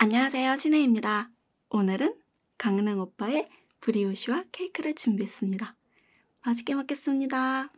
안녕하세요, 진혜입니다. 오늘은 강릉 오빠의 브리오슈와 케이크를 준비했습니다. 맛있게 먹겠습니다.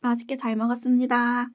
맛있게 잘 먹었습니다.